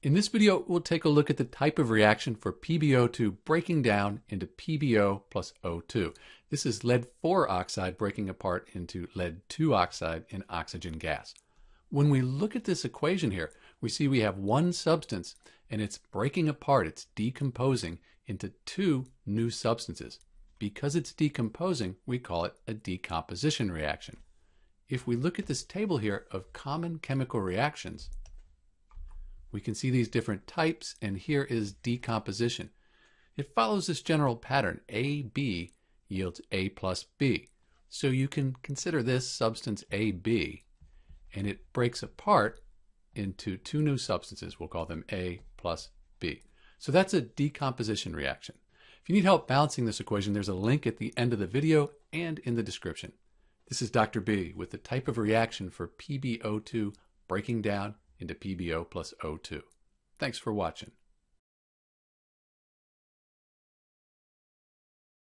In this video, we'll take a look at the type of reaction for PbO2 breaking down into PbO plus O2. This is lead-4 oxide breaking apart into lead-2 oxide in oxygen gas. When we look at this equation here, we see we have one substance and it's breaking apart, it's decomposing into two new substances. Because it's decomposing, we call it a decomposition reaction. If we look at this table here of common chemical reactions, we can see these different types, and here is decomposition. It follows this general pattern. AB yields A plus B. So you can consider this substance AB, and it breaks apart into two new substances. We'll call them A plus B. So that's a decomposition reaction. If you need help balancing this equation, there's a link at the end of the video and in the description. This is Dr. B with the type of reaction for PbO2 breaking down into PbO plus O2. Thanks for watching.